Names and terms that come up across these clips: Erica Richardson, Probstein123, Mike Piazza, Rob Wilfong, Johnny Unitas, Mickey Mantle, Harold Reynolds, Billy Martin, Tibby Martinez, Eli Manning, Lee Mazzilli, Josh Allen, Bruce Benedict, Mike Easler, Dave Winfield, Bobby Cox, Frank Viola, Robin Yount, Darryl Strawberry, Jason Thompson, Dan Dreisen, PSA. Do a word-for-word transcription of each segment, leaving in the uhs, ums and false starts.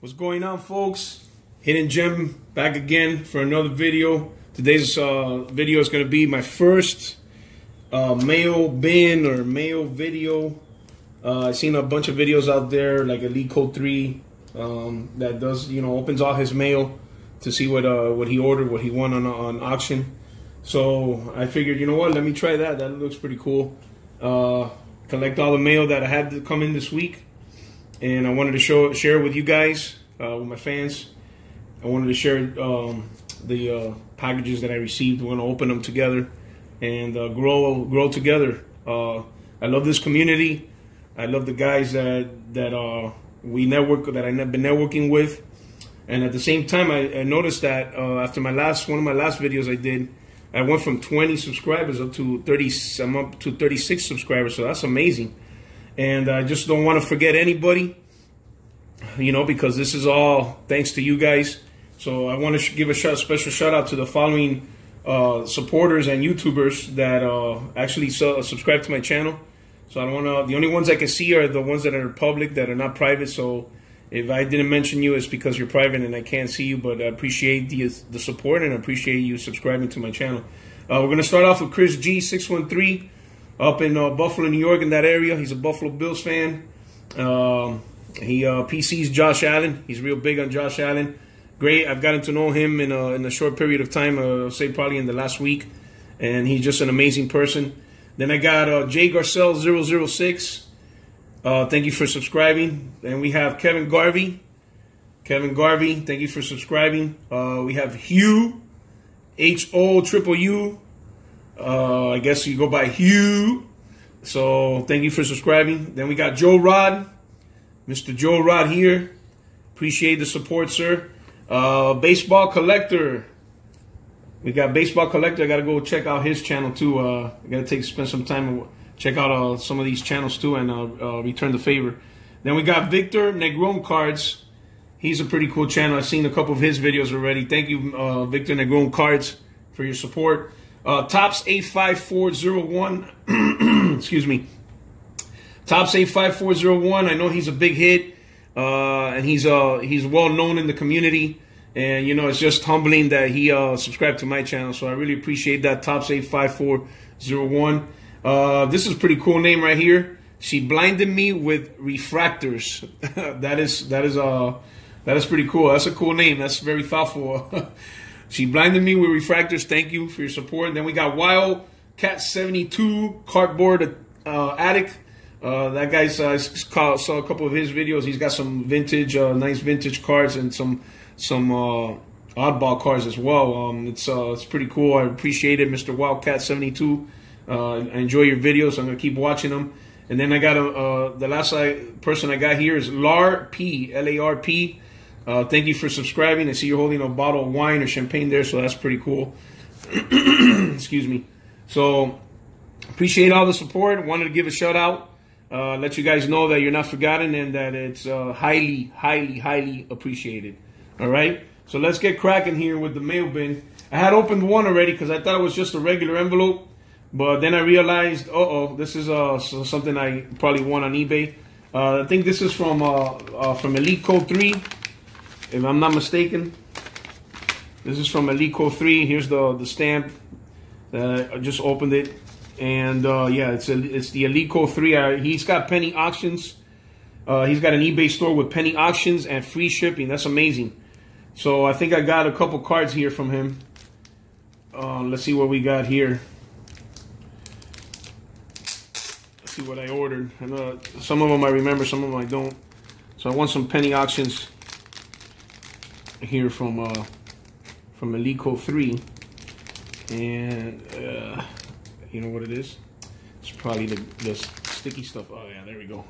What's going on, folks? Hidden Gem back again for another video. Today's uh, video is going to be my first uh, mail bin or mail video. Uh, I've seen a bunch of videos out there, like Elite Code three, um, that does, you know, opens all his mail to see what uh, what he ordered, what he won on on auction. So I figured, you know what? Let me try that. That looks pretty cool. Uh, collect all the mail that I had to come in this week. And I wanted to show, share with you guys, uh, with my fans. I wanted to share um, the uh, packages that I received. We're going to open them together and uh, grow, grow together. Uh, I love this community. I love the guys that that uh, we network, that I've been networking with. And at the same time, I, I noticed that uh, after my last one of my last videos I did, I went from twenty subscribers up to thirty. I'm up to thirty-six subscribers, so that's amazing. And I just don't want to forget anybody, you know, because this is all thanks to you guys. So I want to give a shout, special shout out to the following uh, supporters and YouTubers that uh, actually su subscribe to my channel. So I don't want to, the only ones I can see are the ones that are public, that are not private. So if I didn't mention you, it's because you're private and I can't see you. But I appreciate the, the support and I appreciate you subscribing to my channel. Uh, we're going to start off with Chris G six one three. Up in uh, Buffalo, New York, in that area. He's a Buffalo Bills fan. Um, he uh, P Cs Josh Allen. He's real big on Josh Allen. Great. I've gotten to know him in a, in a short period of time, uh, say probably in the last week. And he's just an amazing person. Then I got uh, Jay Garcelle zero zero six. Uh, thank you for subscribing. And we have Kevin Garvey. Kevin Garvey, thank you for subscribing. Uh, we have Hugh, H O triple U. Uh, I guess you go by Hugh. So thank you for subscribing. Then we got Joe Rod, Mister Joe Rod here. Appreciate the support, sir. Uh, Baseball Collector. We got Baseball Collector. I gotta go check out his channel too. Uh, I gotta take spend some time and check out uh, some of these channels too, and uh, uh, return the favor. Then we got Victor Negron Cards. He's a pretty cool channel. I've seen a couple of his videos already. Thank you, uh, Victor Negron Cards, for your support. Uh, Tops eight five four zero one, excuse me, Tops eight five four zero one, I know he's a big hit, uh, and he's uh, he's well known in the community, and you know, it's just humbling that he uh, subscribed to my channel, so I really appreciate that, Tops eight five four zero one. Uh, this is a pretty cool name right here. She blinded me with refractors. that is, that is, uh, that is pretty cool. That's a cool name. That's very thoughtful. She blinded me with refractors. Thank you for your support. And then we got Wildcat seventy-two Cardboard uh, Attic. Uh, that guy uh, saw a couple of his videos. He's got some vintage, uh, nice vintage cards and some some uh, oddball cards as well. Um, it's uh, it's pretty cool. I appreciate it, Mister Wildcat seventy-two. Uh, I enjoy your videos. I'm gonna keep watching them. And then I got a, uh, the last I, person I got here is Lar P, L A R P. Uh, thank you for subscribing. I see you're holding a bottle of wine or champagne there, so that's pretty cool. Excuse me. So, appreciate all the support. Wanted to give a shout out. Uh, let you guys know that you're not forgotten and that it's uh, highly, highly, highly appreciated. All right? So, let's get cracking here with the mail bin. I had opened one already because I thought it was just a regular envelope. But then I realized, uh-oh, this is uh, something I probably won on eBay. Uh, I think this is from, uh, uh, from Elite Code three. If I'm not mistaken, this is from Elite Code three. Here's the the stamp. Uh, I just opened it, and uh, yeah, it's a, it's the Elite Code three. I, he's got penny auctions. Uh, he's got an eBay store with penny auctions and free shipping. That's amazing. So I think I got a couple cards here from him. Uh, let's see what we got here. Let's see what I ordered. I know some of them I remember, some of them I don't. So I want some penny auctions here from uh, from Elite Code three, and uh, you know what it is? It's probably the, the sticky stuff. Oh yeah, there we go.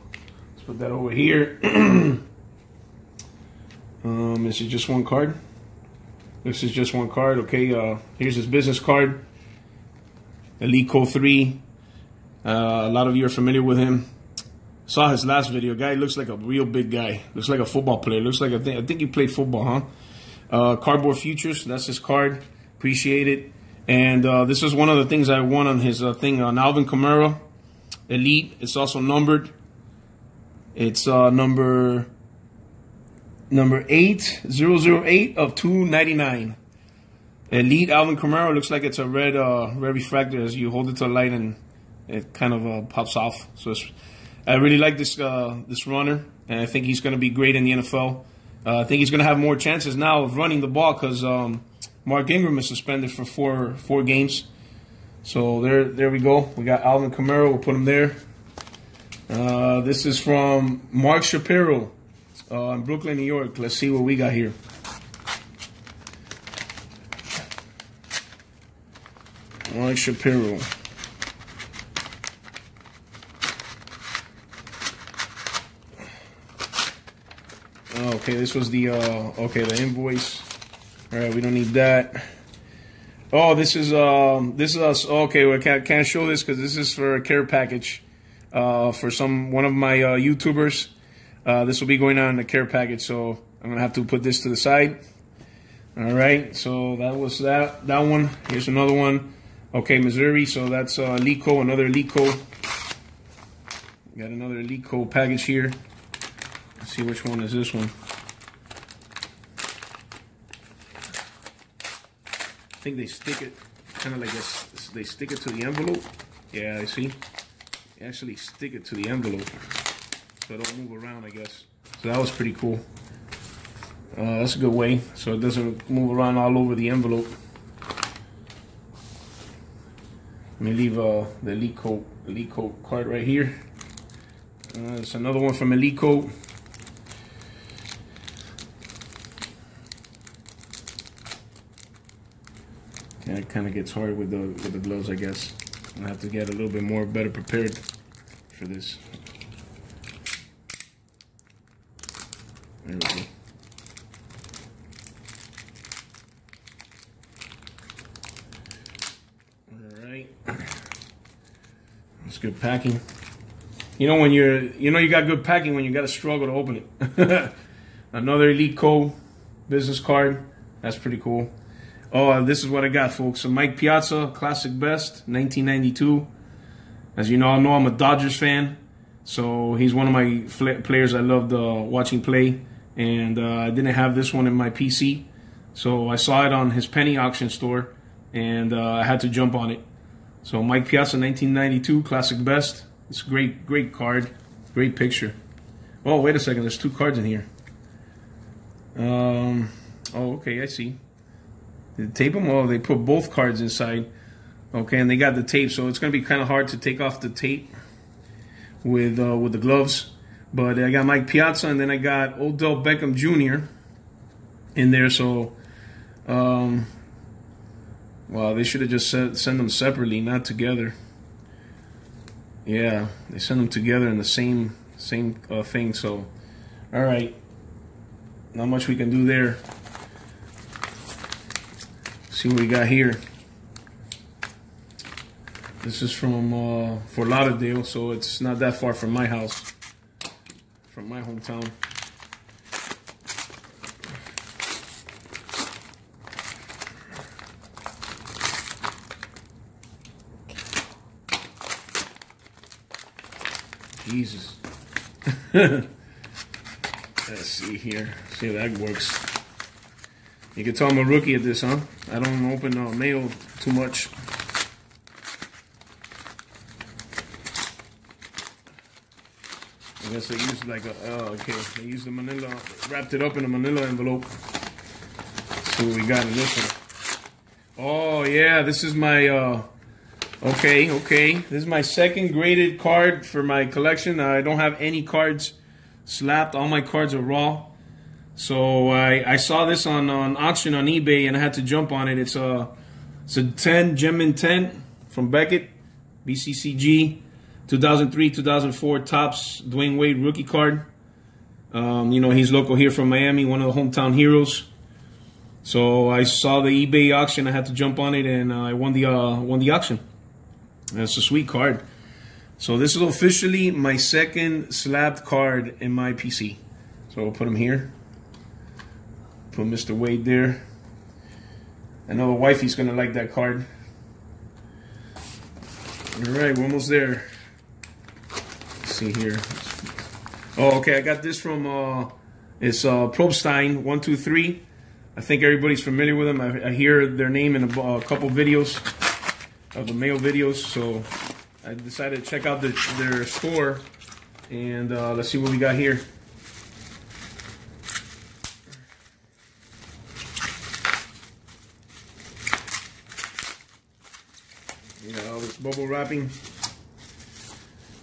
Let's put that over here. um, is it just one card? This is just one card. Okay. Uh, here's his business card. Elite Code three. Uh, a lot of you are familiar with him. Saw his last video. Guy looks like a real big guy. Looks like a football player. Looks like a thing. I think he played football, huh? Uh, Cardboard Futures. That's his card. Appreciate it. And uh, this is one of the things I won on his uh, thing on Alvin Kamara Elite. It's also numbered. It's uh, number Number eight, zero zero eight of two ninety-nine. Elite Alvin Kamara. Looks like it's a red, uh, red refractor as you hold it to a light and it kind of uh, pops off. So it's, I really like this uh, this runner, and I think he's going to be great in the N F L. Uh, I think he's going to have more chances now of running the ball because um, Mark Ingram is suspended for four four games. So there there we go. We got Alvin Kamara. We'll put him there. Uh, this is from Mark Shapiro uh, in Brooklyn, New York. Let's see what we got here. Mark Shapiro. Okay, this was the, uh, okay, the invoice. All right, we don't need that. Oh, this is, um, this is us. Okay, we can't, can't show this because this is for a care package uh, for some one of my uh, YouTubers. Uh, this will be going on in the care package, so I'm going to have to put this to the side. All right, so that was that, that one. Here's another one. Okay, Missouri, so that's uh, Elite Code, another Elite Code. Got another Elite Code package here. Let's see which one is this one. I think they stick it kind of like this. They stick it to the envelope. Yeah, I see. They actually stick it to the envelope, so it don't move around, I guess. So that was pretty cool. Uh, that's a good way, so it doesn't move around all over the envelope. Let me leave uh, the Elite Code, Elite Code card right here. Uh, it's another one from Elite Code. It kind of gets hard with the with the gloves, I guess. I have to get a little bit more better prepared for this. There we go. All right, that's good packing. You know when you're you know you got good packing when you got to struggle to open it. Another Elite Code business card. That's pretty cool. Oh, this is what I got, folks. So Mike Piazza, Classic Best, nineteen ninety-two. As you know, I know I'm a Dodgers fan, so he's one of my players I loved uh, watching play. And uh, I didn't have this one in my P C, so I saw it on his penny auction store, and uh, I had to jump on it. So Mike Piazza, nineteen ninety-two, Classic Best. It's a great, great card, great picture. Oh, wait a second. There's two cards in here. Um. Oh, okay, I see. They tape them? Oh, they put both cards inside. Okay, and they got the tape, so it's going to be kind of hard to take off the tape with uh, with the gloves. But I got Mike Piazza, and then I got Odell Beckham Junior in there. So, um, wow, they should have just sent them separately, not together. Yeah, they sent them together in the same same uh, thing. So, all right, not much we can do there. See what we got here. This is from uh, Fort Lauderdale, so it's not that far from my house, from my hometown. Jesus. Let's see here. See if that works. You can tell I'm a rookie at this, huh? I don't open uh, mail too much. I guess they used like a, oh, okay. They used the manila, wrapped it up in a manila envelope. Let's see what we got in this one. Oh, yeah, this is my, uh, okay, okay. This is my second graded card for my collection. I don't have any cards slapped. All my cards are raw. So I, I saw this on, on auction on eBay, and I had to jump on it. It's a, it's a ten, Gem in ten from Beckett, B C C G, two thousand three, two thousand four, TOPPS, Dwyane Wade rookie card. Um, you know, he's local here from Miami, one of the hometown heroes. So I saw the eBay auction. I had to jump on it, and uh, I won the, uh, won the auction. That's a sweet card. So this is officially my second slabbed card in my P C. So I'll put him here. Put Mister Wade there. I know the wifey's gonna like that card. All right, we're almost there. Let's see here. Oh, okay, I got this from uh, is uh, Probstein one two three. I think everybody's familiar with him. I, I hear their name in a, a couple videos of the mail videos, so I decided to check out the, their store, and uh, let's see what we got here. You know, all this bubble wrapping.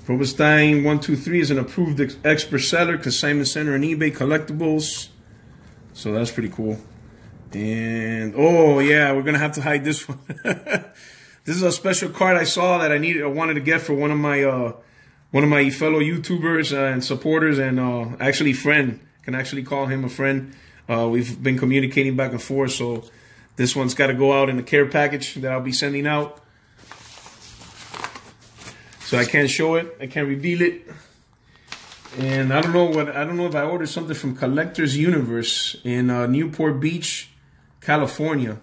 Probstein one two three is an approved ex expert seller, consignment center, and eBay collectibles. So that's pretty cool. And oh yeah, we're gonna have to hide this one. This is a special card I saw that I needed, I wanted to get for one of my uh, one of my fellow YouTubers uh, and supporters, and uh, actually friend. Can actually call him a friend. Uh, we've been communicating back and forth, so this one's got to go out in a care package that I'll be sending out. So I can't show it, I can't reveal it, and I don't know what I don't know if I ordered something from Collector's Universe in uh, Newport Beach, California.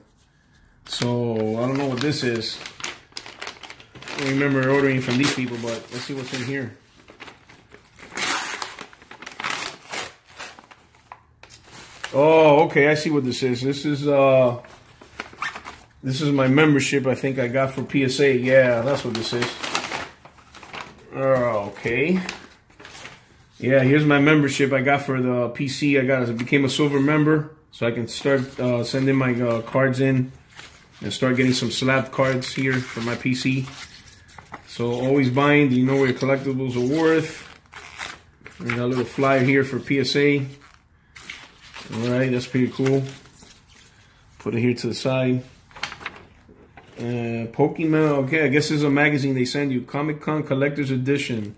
So I don't know what this is. I don't remember ordering from these people, but let's see what's in here. Oh, okay, I see what this is. This is uh, this is my membership. I think I got for P S A. Yeah, that's what this is. Oh, okay. Yeah, here's my membership I got for the P C. I got I became a silver member, so I can start uh, sending my uh, cards in and start getting some slab cards here for my P C. So always buying. Do you know where your collectibles are worth? We got a little flyer here for P S A. All right, that's pretty cool. Put it here to the side. Uh, Pokemon, okay, I guess this is a magazine they send you. Comic-Con Collector's Edition.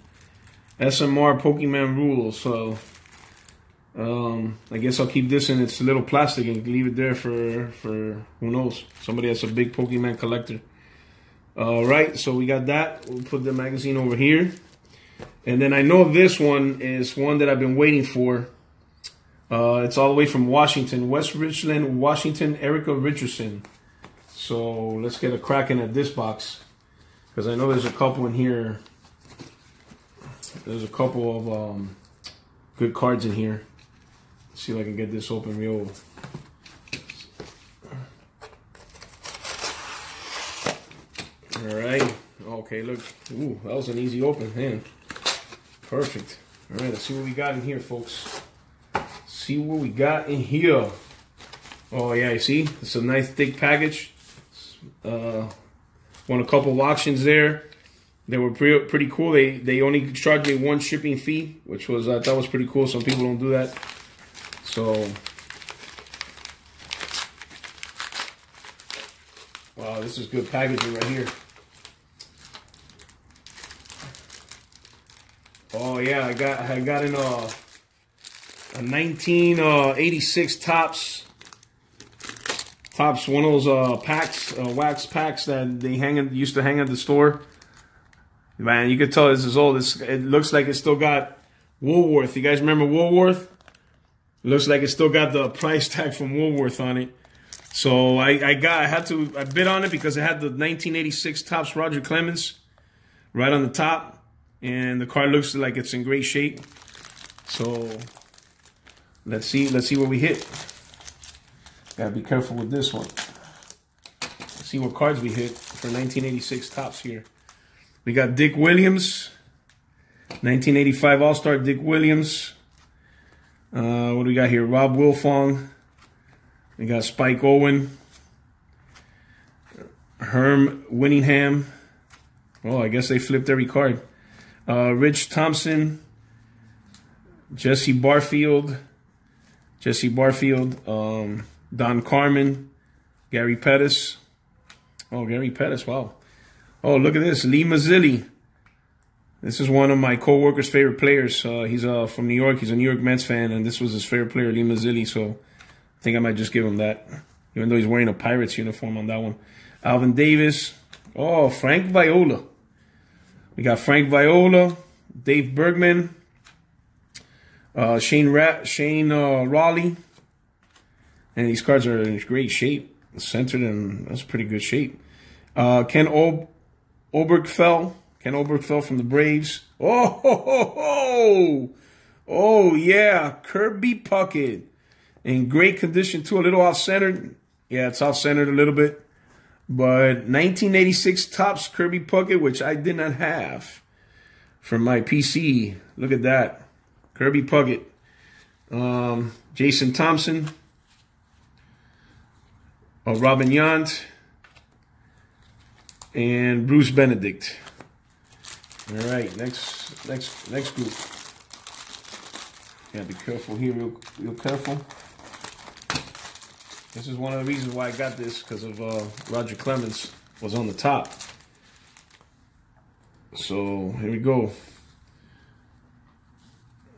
S M R Pokemon Rules, so... Um, I guess I'll keep this in its little plastic and leave it there for, for who knows. Somebody that's a big Pokemon collector. Alright, so we got that. We'll put the magazine over here. And then I know this one is one that I've been waiting for. Uh, it's all the way from Washington. West Richland, Washington, Erica Richardson. So let's get a cracking at this box, because I know there's a couple in here. There's a couple of um, good cards in here. Let's see if I can get this open real. All right. Okay. Look. Ooh, that was an easy open. Man, perfect. All right. Let's see what we got in here, folks. See what we got in here. Oh yeah, you see? It's a nice thick package. Uh, won a couple of auctions there. They were pre pretty cool. They they only charged me one shipping fee, which was I thought was pretty cool. Some people don't do that. So wow, this is good packaging right here. Oh yeah, I got I got in a a nineteen eighty-six TOPPS. Tops, one of those uh, packs, uh, wax packs that they hang in, used to hang at the store. Man, you could tell this is old. It's, it looks like it's still got Woolworth. You guys remember Woolworth? It looks like it's still got the price tag from Woolworth on it. So I, I got, I had to, I bid on it because it had the nineteen eighty-six Tops Roger Clemens right on the top, and the car looks like it's in great shape. So let's see, let's see what we hit. Gotta be careful with this one. Let's see what cards we hit for nineteen eighty-six Tops here. We got Dick Williams, nineteen eighty-five All-Star Dick Williams. Uh, what do we got here? Rob Wilfong. We got Spike Owen. Herm Winningham. Oh, I guess they flipped every card. Uh, Rich Thompson. Jesse Barfield. Jesse Barfield. Um... Don Carmen, Gary Pettis. Oh, Gary Pettis, wow. Oh, look at this, Lee Mazzilli. This is one of my co-workers' favorite players. Uh, he's uh, from New York. He's a New York Mets fan, and this was his favorite player, Lee Mazzilli, so I think I might just give him that, even though he's wearing a Pirates uniform on that one. Alvin Davis. Oh, Frank Viola. We got Frank Viola, Dave Bergman, uh, Shane, Ra Shane uh, Raleigh. And these cards are in great shape. Centered, and that's pretty good shape. Uh, Ken Ob Obergfell. Ken Obergfell from the Braves. Oh, ho, ho, ho. Oh, yeah, Kirby Puckett. In great condition, too. A little off-centered. Yeah, it's off-centered a little bit. But nineteen eighty-six Topps Kirby Puckett, which I did not have from my P C. Look at that. Kirby Puckett. Um, Jason Thompson. Oh, Robin Yount. And Bruce Benedict. All right, next, next, next group. Gotta be careful here, real, real careful. This is one of the reasons why I got this, because of uh, Roger Clemens was on the top. So here we go.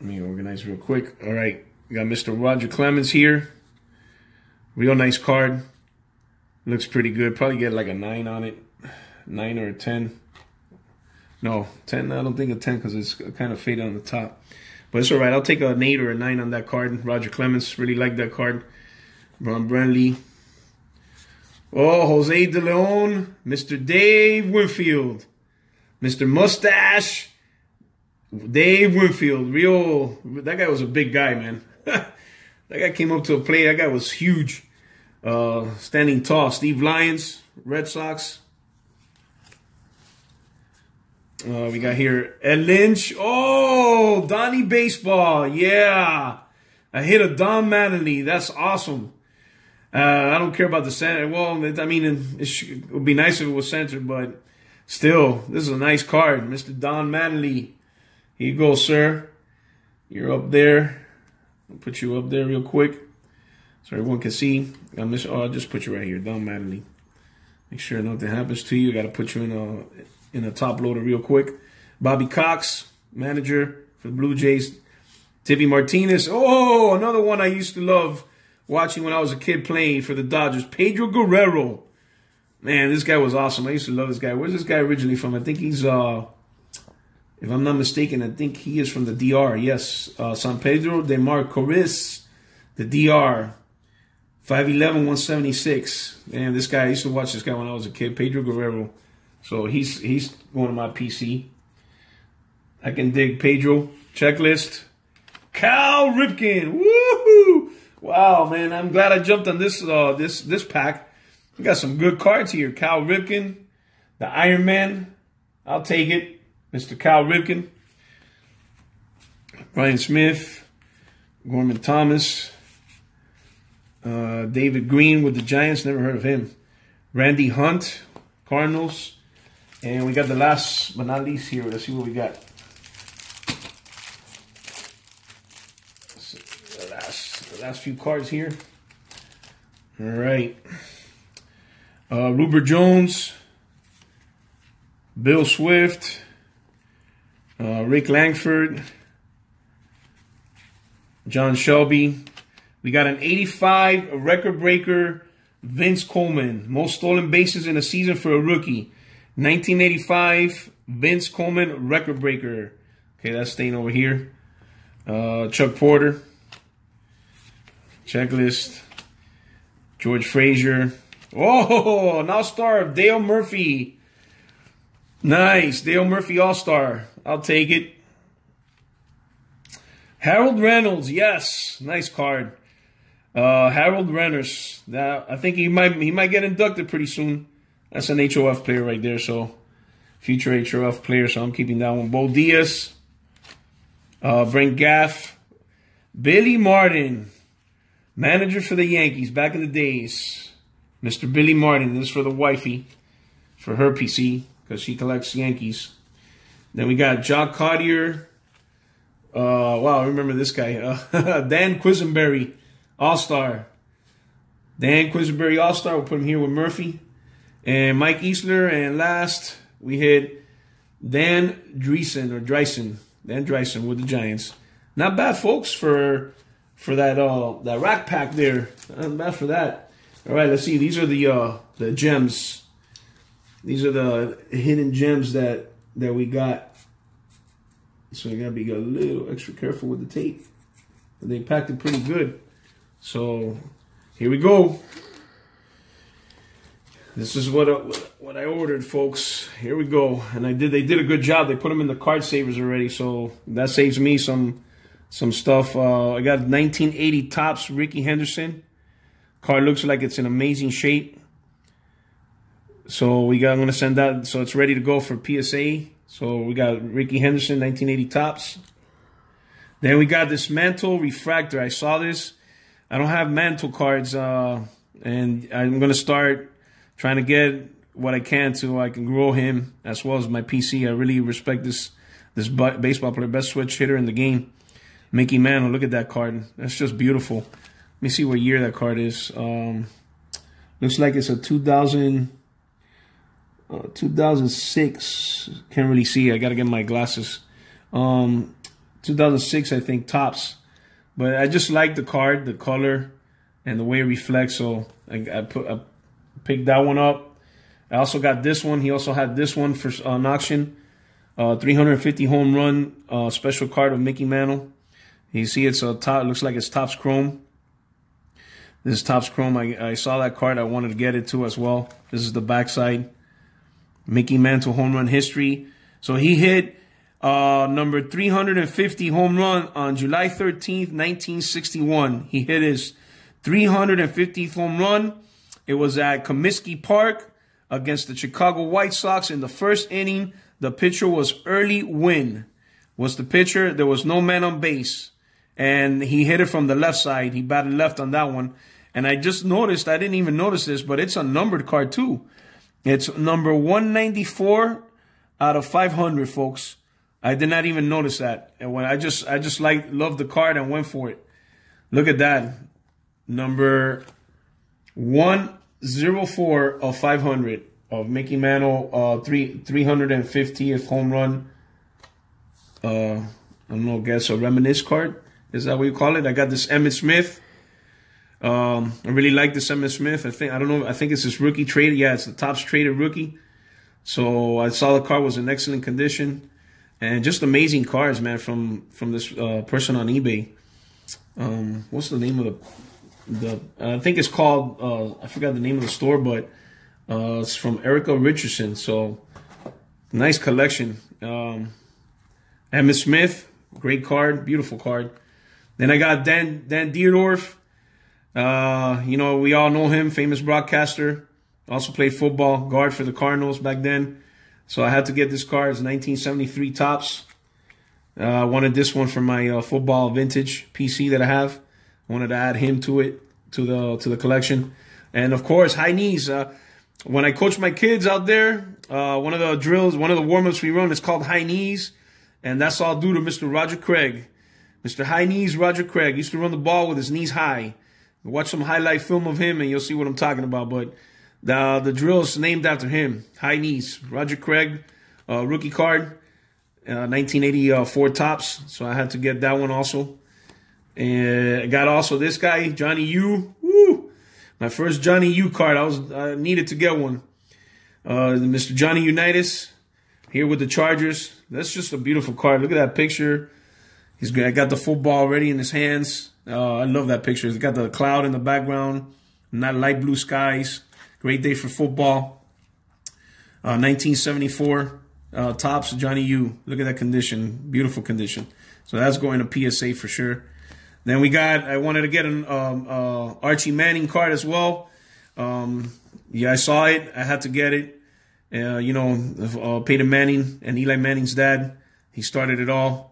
Let me organize real quick. All right, we got Mister Roger Clemens here. Real nice card. Looks pretty good. Probably get like a nine on it, nine or a ten. No, ten, I don't think a ten because it's kind of faded on the top. But it's all right. I'll take an eight or a nine on that card. Roger Clemens, really like that card. Ron Brantley. Oh, Jose De Leon. Mister Dave Winfield. Mister Mustache. Dave Winfield. Real. That guy was a big guy, man. That guy came up to a play. That guy was huge. Uh, standing tall. Steve Lyons, Red Sox. Uh, we got here Ed Lynch. Oh, Donnie Baseball. Yeah. I hit a Don Mattingly. That's awesome. Uh, I don't care about the center. Well, it, I mean, it, it, should, it would be nice if it was centered, but still, this is a nice card. Mister Don Mattingly. Here you go, sir. You're up there. I'll put you up there real quick so everyone can see. I'll, miss, oh, I'll just put you right here, Don Mattingly. Make sure nothing happens to you. I got to put you in a... in a top loader real quick. Bobby Cox, manager for the Blue Jays. Tibby Martinez. Oh, another one I used to love watching when I was a kid playing for the Dodgers. Pedro Guerrero. Man, this guy was awesome. I used to love this guy. Where's this guy originally from? I think he's, uh, if I'm not mistaken, I think he is from the D R. Yes, uh, San Pedro de Macorís, the D R. five eleven, one seventy-six. Man, this guy, I used to watch this guy when I was a kid. Pedro Guerrero. So he's he's going to my P C. I can dig Pedro. Checklist. Cal Ripken. Woohoo! Wow, man. I'm glad I jumped on this uh this this pack. We got some good cards here. Cal Ripken, the Iron Man. I'll take it. Mister Cal Ripken. Brian Smith. Gorman Thomas. Uh, David Green with the Giants. Never heard of him. Randy Hunt, Cardinals. And we got the last but not least here. Let's see what we got. The last, the last few cards here. All right. Uh, Rupert Jones. Bill Swift. Uh, Rick Langford. John Shelby. We got an eighty-five, a record breaker. Vince Coleman. Most stolen bases in a season for a rookie. nineteen eighty-five, Vince Coleman, record breaker. Okay, that's staying over here. Uh, Chuck Porter. Checklist. George Frazier. Oh, an all-star of Dale Murphy. Nice. Dale Murphy all-star. I'll take it. Harold Reynolds. Yes. Nice card. Uh, Harold Reynolds. Now, I think he might, he might get inducted pretty soon. That's an H O F player right there, so future H O F player, so I'm keeping that one. Bo Diaz, uh, Brent Gaff, Billy Martin, manager for the Yankees back in the days. Mister Billy Martin, this is for the wifey, for her P C, because she collects Yankees. Then we got Jock Cottier. Uh, wow, I remember this guy. Uh, Dan Quisenberry, all-star. Dan Quisenberry, all-star. We'll put him here with Murphy. And Mike Easler, and last we hit Dan Dreesen or Dreisen, Dan Dreisen with the Giants. Not bad, folks, for for that uh that rack pack there. Not bad for that. All right, let's see. These are the uh the gems. These are the hidden gems that that we got. So you gotta be a little extra careful with the tape. They packed it pretty good. So here we go. This is what uh, what I ordered, folks. Here we go, and I did. They did a good job. They put them in the card savers already, so that saves me some Some stuff. Uh, I got nineteen eighty Topps Rickey Henderson. Card looks like it's in amazing shape. So we got. I'm gonna send that. So it's ready to go for P S A. So we got Rickey Henderson, nineteen eighty Topps. Then we got this Mantle refractor. I saw this. I don't have Mantle cards, uh, and I'm gonna start trying to get what I can to I can grow him as well as my P C. I really respect this this baseball player, best switch hitter in the game, Mickey Mantle. Look at that card. That's just beautiful. Let me see what year that card is. Um, looks like it's a two thousand. Uh, two thousand six, can't really see. I got to get my glasses. Um, two thousand six, I think, Topps. But I just like the card, the color, and the way it reflects. So I, I, put, I picked that one up. I also got this one. He also had this one for uh, an auction. Uh, three hundred fifty home run uh, special card of Mickey Mantle. You see it's a top, looks like it's Topps Chrome. This is Topps Chrome. I, I saw that card. I wanted to get it too as well. This is the backside. Mickey Mantle home run history. So he hit uh, number three hundred fifty home run on July thirteenth, nineteen sixty-one. He hit his three hundred fiftieth home run. It was at Comiskey Park against the Chicago White Sox in the first inning. The pitcher was Early Wynn. Was the pitcher? There was no man on base. And he hit it from the left side. He batted left on that one. And I just noticed, I didn't even notice this, but it's a numbered card too. It's number one ninety-four out of five hundred, folks. I did not even notice that. And when I just, I just like, loved the card and went for it. Look at that. Number one oh four of five hundred of Mickey Mantle, uh, three, three hundred fiftieth home run. Uh, I don't know, guess a reminisce card. Is that what you call it? I got this Emmitt Smith. Um, I really like this Emmitt Smith. I think, I don't know, I think it's his rookie trade. Yeah, it's the Topps traded rookie. So I saw the car was in excellent condition. And just amazing cars, man, from, from this uh, person on eBay. Um, what's the name of the, the I think it's called, uh, I forgot the name of the store, but uh, it's from Erica Richardson. So nice collection. Um, Emmitt Smith, great card, beautiful card. Then I got Dan, Dan Dierdorf. Uh, you know, we all know him, famous broadcaster, also played football, guard for the Cardinals back then. So I had to get this card. It's nineteen seventy-three Topps. Uh, I wanted this one for my uh, football vintage P C that I have. I wanted to add him to it, to the to the collection. And, of course, high knees. Uh, when I coach my kids out there, uh, one of the drills, one of the warm-ups we run is called high knees. And that's all due to Mister Roger Craig. Mister High Knees Roger Craig used to run the ball with his knees high. Watch some highlight film of him, and you'll see what I'm talking about. But the the drill is named after him. High knees, Roger Craig, uh, rookie card, uh, nineteen eighty-four Topps. So I had to get that one also. And I got also this guy, Johnny U. Woo! My first Johnny U card. I was I needed to get one. Uh, Mister Johnny Unitas here with the Chargers. That's just a beautiful card. Look at that picture. He's I got the football already in his hands. Uh, I love that picture. It's got the cloud in the background, not light blue skies. Great day for football. Uh, nineteen seventy-four uh, Topps Johnny U. Look at that condition, beautiful condition. So that's going to P S A for sure. Then we got. I wanted to get an um, uh, Archie Manning card as well. Um, yeah, I saw it. I had to get it. Uh, you know, uh, Peyton Manning and Eli Manning's dad. He started it all.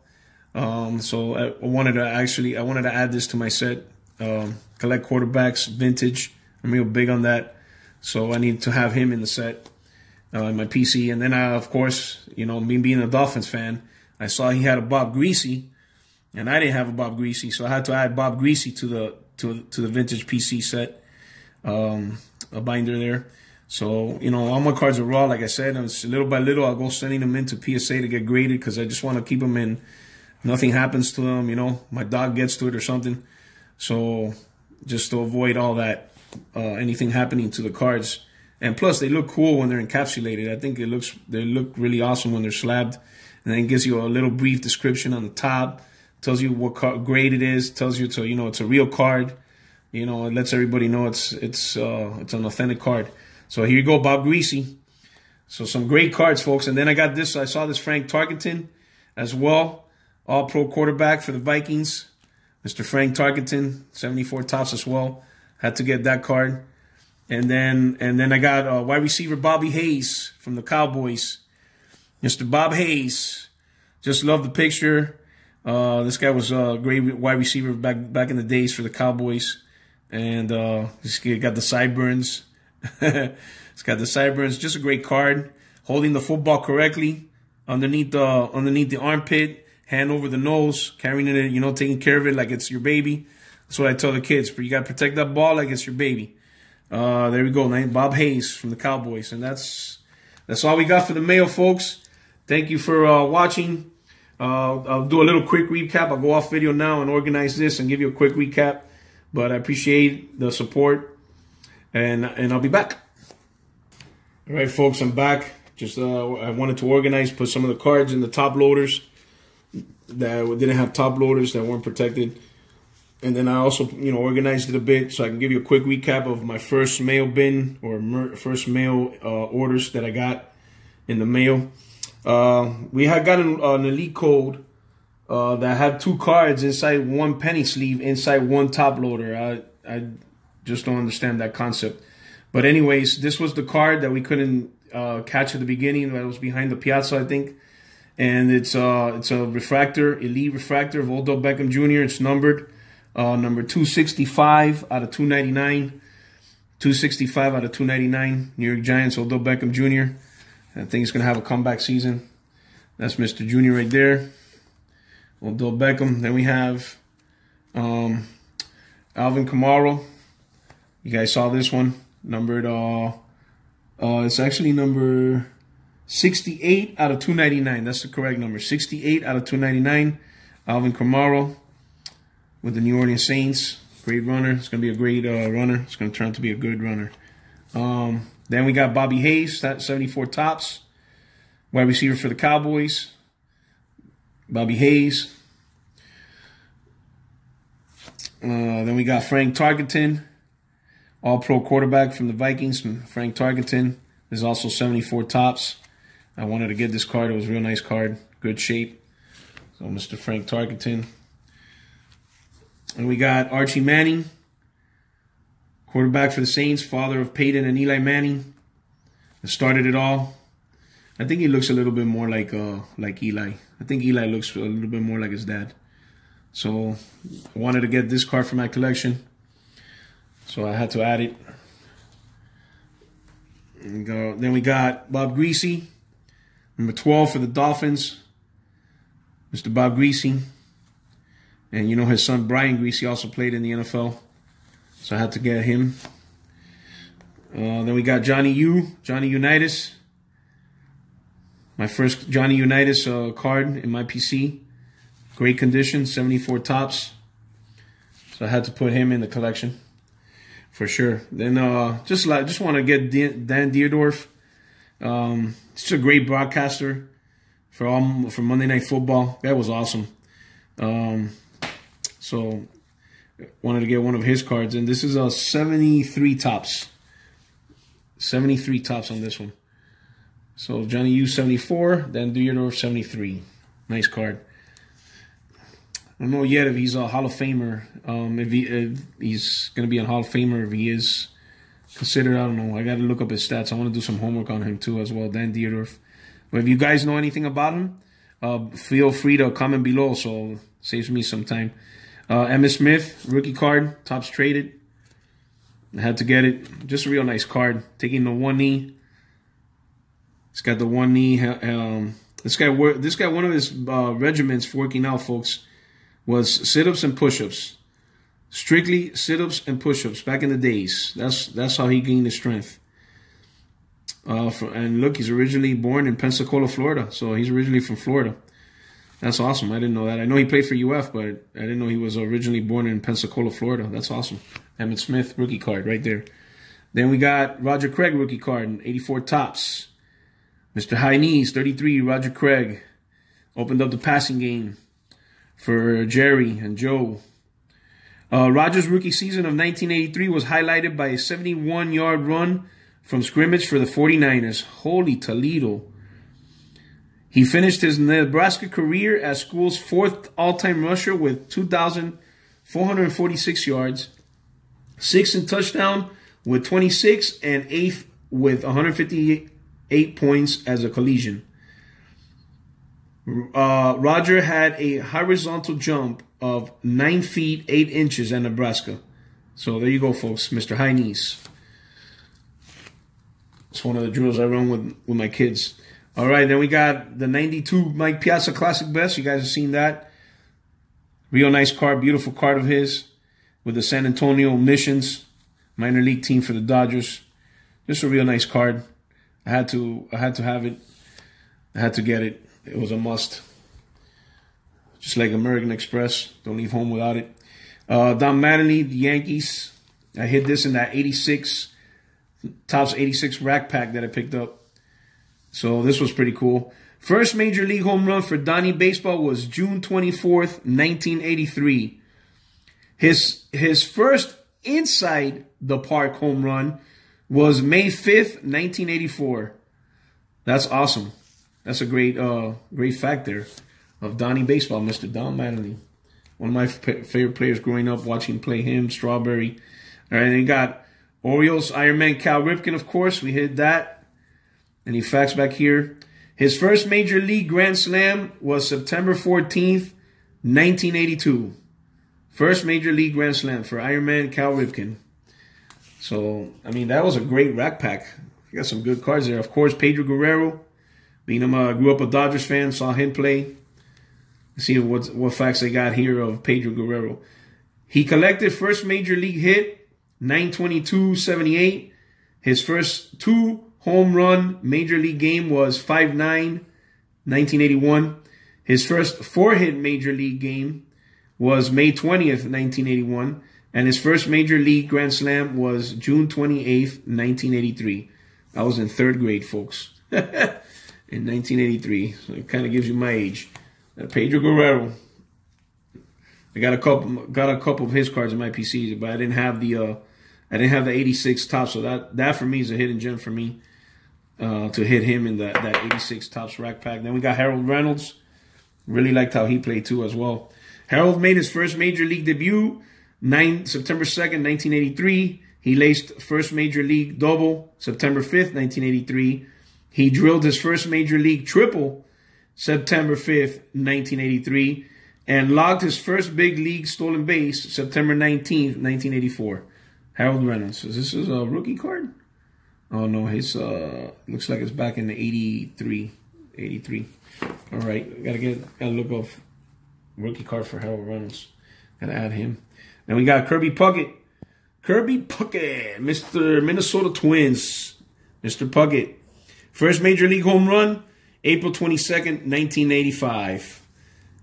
Um, so I wanted to actually, I wanted to add this to my set, um, collect quarterbacks, vintage. I'm real big on that. So I need to have him in the set, uh, in my P C. And then I, of course, you know, me being a Dolphins fan, I saw he had a Bob Griese and I didn't have a Bob Griese. So I had to add Bob Griese to the, to, to the vintage P C set, um, a binder there. So, you know, all my cards are raw. Like I said, and little by little, I'll go sending them into P S A to get graded because I just want to keep them in. Nothing happens to them, you know. My dog gets to it or something. So just to avoid all that, uh, anything happening to the cards. And plus, they look cool when they're encapsulated. I think it looks they look really awesome when they're slabbed. And then it gives you a little brief description on the top. Tells you what card grade it is. Tells you to you know it's a real card. You know, it lets everybody know it's it's uh, it's an authentic card. So here you go, Bob Griese. So some great cards, folks. And then I got this. I saw this Frank Tarkenton as well. All-Pro quarterback for the Vikings, Mister Frank Tarkenton, seventy-four tops as well. Had to get that card. And then and then I got uh, wide receiver Bobby Hayes from the Cowboys. Mister Bob Hayes. Just love the picture. Uh, this guy was a great wide receiver back back in the days for the Cowboys. And uh, this guy got the sideburns. It's got the sideburns. Just a great card. Holding the football correctly underneath the underneath the armpit, hand over the nose, carrying it, you know, taking care of it like it's your baby. That's what I tell the kids. But you got to protect that ball like it's your baby. Uh, there we go. Bob Hayes from the Cowboys. And that's that's all we got for the mail, folks. Thank you for uh, watching. Uh, I'll do a little quick recap. I'll go off video now and organize this and give you a quick recap. But I appreciate the support, and and I'll be back. All right, folks, I'm back. Just uh, I wanted to organize, put some of the cards in the top loaders that didn't have top loaders that weren't protected. And then I also, you know, organized it a bit so I can give you a quick recap of my first mail bin or first mail uh, orders that I got in the mail. Uh, we had gotten an Elite Code uh, that had two cards inside one penny sleeve, inside one top loader. I, I just don't understand that concept. But anyways, this was the card that we couldn't uh, catch at the beginning. That was behind the Piazza, I think. And it's, uh, it's a refractor, Elite refractor of Odell Beckham Junior It's numbered. Uh, number two sixty-five out of two ninety-nine. two sixty-five out of two ninety-nine. New York Giants, Odell Beckham Junior I think he's going to have a comeback season. That's Mister Junior right there. Odell Beckham. Then we have um, Alvin Kamara. You guys saw this one. Numbered, uh, uh, it's actually number sixty-eight out of two ninety-nine. That's the correct number. sixty-eight out of two ninety-nine. Alvin Kamara. With the New Orleans Saints, great runner. It's going to be a great uh, runner. It's going to turn out to be a good runner. Um, then we got Bobby Hayes, seventy-four tops, wide receiver for the Cowboys. Bobby Hayes. Uh, then we got Frank Tarkenton, all-pro quarterback from the Vikings. Frank Tarkenton is also seventy-four tops. I wanted to get this card. It was a real nice card, good shape. So Mister Frank Tarkenton. And we got Archie Manning, quarterback for the Saints, father of Peyton and Eli Manning, that started it all. I think he looks a little bit more like uh, like Eli. I think Eli looks a little bit more like his dad. So I wanted to get this card for my collection, so I had to add it. And go. Then we got Bob Griese, number twelve for the Dolphins, Mister Bob Griese. And you know his son, Brian Griese, also played in the N F L. So I had to get him. Uh, then we got Johnny U, Johnny Unitas. My first Johnny Unitas uh, card in my P C. Great condition, seventy-four tops. So I had to put him in the collection for sure. Then uh, just like, just want to get Dan Dierdorf. Um, just a great broadcaster for, all, for Monday Night Football. That was awesome. Um, so wanted to get one of his cards, and this is a seventy-three tops, seventy-three tops on this one. So Johnny U seventy-four, then Dierdorf seventy-three. Nice card. I don't know yet if he's a Hall of Famer. Um, if he if he's gonna be a Hall of Famer, if he is considered, I don't know. I gotta look up his stats. I want to do some homework on him too as well, Dan Dierdorf. But if you guys know anything about him, Uh, feel free to comment below, so it saves me some time. Uh, Emmitt Smith, rookie card, tops traded. I had to get it. Just a real nice card. Taking the one knee. It's got the one knee. Um, this guy, this guy, one of his uh, regiments for working out, folks, was sit-ups and push-ups. Strictly sit-ups and push-ups back in the days. That's that's how he gained his strength. Uh, for, and look, he's originally born in Pensacola, Florida. So he's originally from Florida. That's awesome. I didn't know that. I know he played for U F, but I didn't know he was originally born in Pensacola, Florida. That's awesome. Emmitt Smith, rookie card right there. Then we got Roger Craig, rookie card, eighty-four tops. Mister High Knees, thirty-three, Roger Craig. Opened up the passing game for Jerry and Joe. Uh, Roger's rookie season of nineteen eighty-three was highlighted by a seventy-one yard run from scrimmage for the forty-niners. Holy Toledo. He finished his Nebraska career as school's fourth all-time rusher with two thousand four hundred forty-six yards, sixth in touchdown with twenty-six, and eighth with one hundred fifty-eight points as a collegian. Uh, Roger had a horizontal jump of nine feet eight inches at Nebraska. So there you go, folks. Mister High Knees. It's one of the drills I run with, with my kids. All right, then we got the ninety-two Mike Piazza Classic Best. You guys have seen that. Real nice card, beautiful card of his with the San Antonio Missions, minor league team for the Dodgers. Just a real nice card. I had to, I had to have it. I had to get it. It was a must. Just like American Express, don't leave home without it. Uh, Don Mattingly, the Yankees. I hid this in that eighty-six, Topps eighty-six rack pack that I picked up. So this was pretty cool. First major league home run for Donnie Baseball was June twenty-fourth, nineteen eighty-three. His, his first inside the park home run was May fifth, nineteen eighty-four. That's awesome. That's a great, uh, great fact there of Donnie Baseball, Mister Don Mattingly. One of my favorite players growing up, watching play him, Strawberry. All right, and you got Orioles, Iron Man Cal Ripken, of course. We hit that. And he facts back here. His first major league grand slam was September fourteenth, nineteen eighty-two. First major league grand slam for Iron Man Cal Ripken. So, I mean, that was a great rack pack. We got some good cards there. Of course, Pedro Guerrero. Being him, uh, grew up a Dodgers fan, saw him play. Let's see what, what facts they got here of Pedro Guerrero. He collected first major league hit, nine twenty-two seventy-eight. His first two home run major league game was five nine, nineteen eighty-one. His first four-hit major league game was May twentieth, nineteen eighty-one. And his first major league grand slam was June twenty-eighth, nineteen eighty-three. I was in third grade, folks. In nineteen eighty-three, so it kind of gives you my age. Uh, Pedro Guerrero. I got a couple, got a couple of his cards in my P C, but I didn't have the, uh, I didn't have the eighty-six Topps. So that, that for me is a hidden gem for me, uh, to hit him in that that eighty-six Topps rack pack. Then we got Harold Reynolds. Really liked how he played too as well. Harold made his first major league debut, September second, nineteen eighty-three. He laced first major league double, September fifth, nineteen eighty-three. He drilled his first major league triple September fifth, nineteen eighty-three, and logged his first big league stolen base September nineteenth, nineteen eighty-four. Harold Reynolds. Is this is a rookie card? Oh, no. His, uh, looks like it's back in the eighty-three. All right. Got to get, got to look up rookie card for Harold Reynolds. Got to add him. And we got Kirby Puckett. Kirby Puckett, Mister Minnesota Twins. Mister Puckett. First major league home run, April twenty-second, nineteen eighty-five.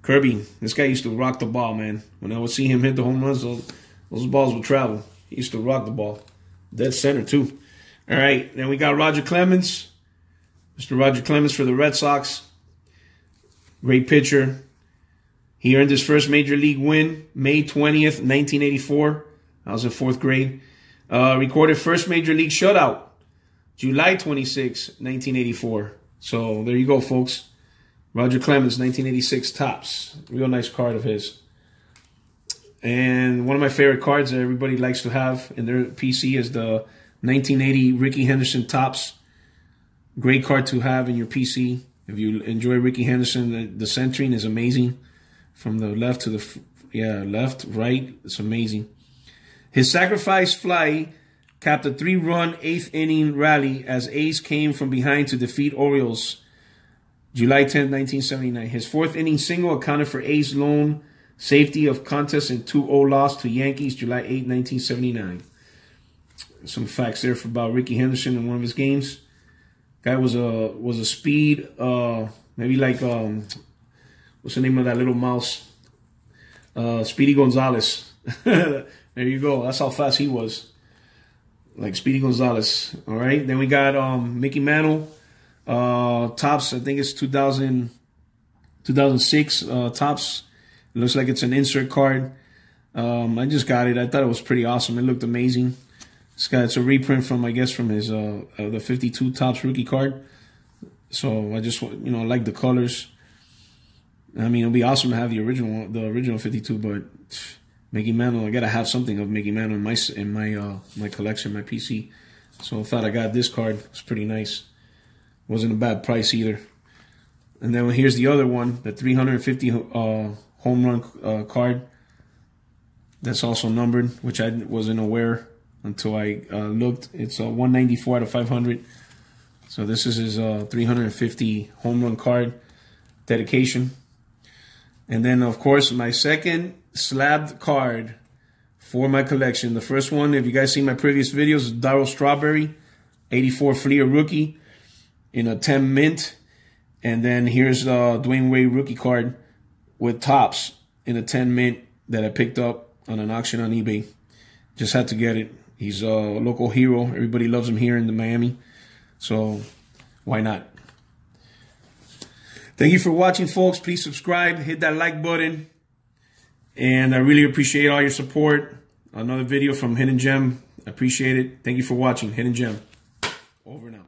Kirby, this guy used to rock the ball, man. When I would see him hit the home runs, those, those balls would travel. He used to rock the ball. Dead center, too. All right, then we got Roger Clemens. Mister Roger Clemens for the Red Sox. Great pitcher. He earned his first major league win, May twentieth, nineteen eighty-four. I was in fourth grade. Uh, recorded first major league shutout, July twenty-sixth, nineteen eighty-four. So there you go, folks. Roger Clemens, nineteen eighty-six Topps. Real nice card of his. And one of my favorite cards that everybody likes to have in their P C is the nineteen eighty Rickey Henderson Topps. Great card to have in your P C. If you enjoy Rickey Henderson, the, the centering is amazing. From the left to the, yeah, left, right, it's amazing. His sacrifice fly capped a three-run eighth-inning rally as A's came from behind to defeat Orioles, July tenth, nineteen seventy-nine. His fourth-inning single accounted for A's lone safety of contest in two oh loss to Yankees, July eighth, nineteen seventy-nine. Some facts there for about Rickey Henderson in one of his games. Guy was a was a speed, uh, maybe like um, what's the name of that little mouse? Uh, Speedy Gonzalez. There you go. That's how fast he was. Like Speedy Gonzalez, all right? Then we got um, Mickey Mantle, uh, Topps, I think it's two thousand, two thousand six, uh, Topps. It looks like it's an insert card. Um, I just got it. I thought it was pretty awesome. It looked amazing. It's got, it's a reprint from, I guess, from his uh, uh, the fifty-two Topps rookie card. So I just, you know, like the colors. I mean, it'll be awesome to have the original, the original fifty-two, but Mickey Mantle, I gotta have something of Mickey Mantle in my in my uh, my collection, my P C. So I thought I got this card. It's pretty nice. Wasn't a bad price either. And then here's the other one, the three hundred fifty uh, home run uh, card. That's also numbered, which I wasn't aware until I uh, looked. It's a one ninety-four out of five hundred. So this is his uh, three hundred fifty home run card dedication. And then, of course, my second slabbed card for my collection. The first one, if you guys see my previous videos, is Darryl Strawberry, eighty-four Fleer rookie in a ten mint. And then here's uh, Dwyane Wade rookie card with TOPPS in a ten mint that I picked up on an auction on eBay. Just had to get it. He's a local hero. Everybody loves him here in the Miami. So why not? Thank you for watching, folks. Please subscribe, hit that like button, and I really appreciate all your support. Another video from Hidden Gem. I appreciate it. Thank you for watching. Hidden Gem. Over now.